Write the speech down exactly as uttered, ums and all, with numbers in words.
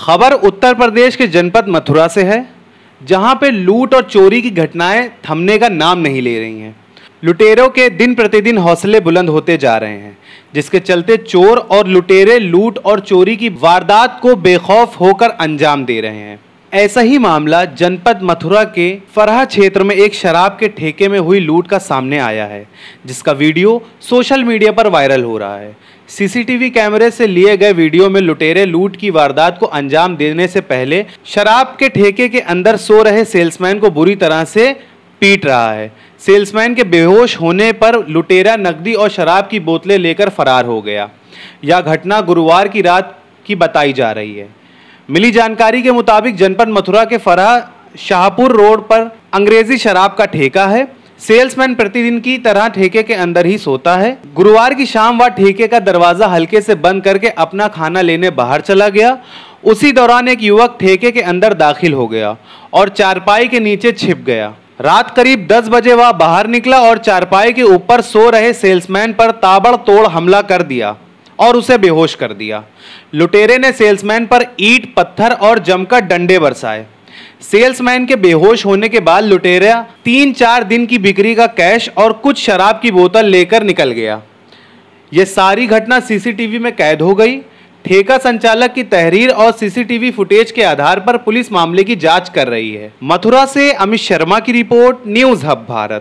खबर उत्तर प्रदेश के जनपद मथुरा से है, जहां पे लूट और चोरी की घटनाएं थमने का नाम नहीं ले रही हैं। लुटेरों के दिन प्रतिदिन हौसले बुलंद होते जा रहे हैं, जिसके चलते चोर और लुटेरे लूट और चोरी की वारदात को बेखौफ होकर अंजाम दे रहे हैं। ऐसा ही मामला जनपद मथुरा के फरह क्षेत्र में एक शराब के ठेके में हुई लूट का सामने आया है, जिसका वीडियो सोशल मीडिया पर वायरल हो रहा है। सीसीटीवी कैमरे से लिए गए वीडियो में लुटेरे लूट की वारदात को अंजाम देने से पहले शराब के ठेके के अंदर सो रहे सेल्समैन को बुरी तरह से पीट रहा है। सेल्समैन के बेहोश होने पर लुटेरा नकदी और शराब की बोतलें लेकर फरार हो गया। यह घटना गुरुवार की रात की बताई जा रही है। मिली जानकारी के मुताबिक जनपद मथुरा के फरह शाहपुर रोड पर अंग्रेजी शराब का ठेका है। सेल्समैन प्रतिदिन की तरह ठेके के अंदर ही सोता है। गुरुवार की शाम वह ठेके का दरवाजा हल्के से बंद करके अपना खाना लेने बाहर चला गया। उसी दौरान एक युवक ठेके के अंदर दाखिल हो गया और चारपाई के नीचे छिप गया। रात करीब दस बजे वह बाहर निकला और चारपाई के ऊपर सो रहे सेल्समैन पर ताबड़तोड़ हमला कर दिया और उसे बेहोश कर दिया। लुटेरे ने सेल्समैन पर ईंट, पत्थर और जमकर डंडे बरसाए। सेल्समैन के बेहोश होने के बाद लुटेरा तीन चार दिन की बिक्री का कैश और कुछ शराब की बोतल लेकर निकल गया। यह सारी घटना सीसीटीवी में कैद हो गई। ठेका संचालक की तहरीर और सीसीटीवी फुटेज के आधार पर पुलिस मामले की जांच कर रही है। मथुरा से अमित शर्मा की रिपोर्ट, न्यूज़ हब भारत।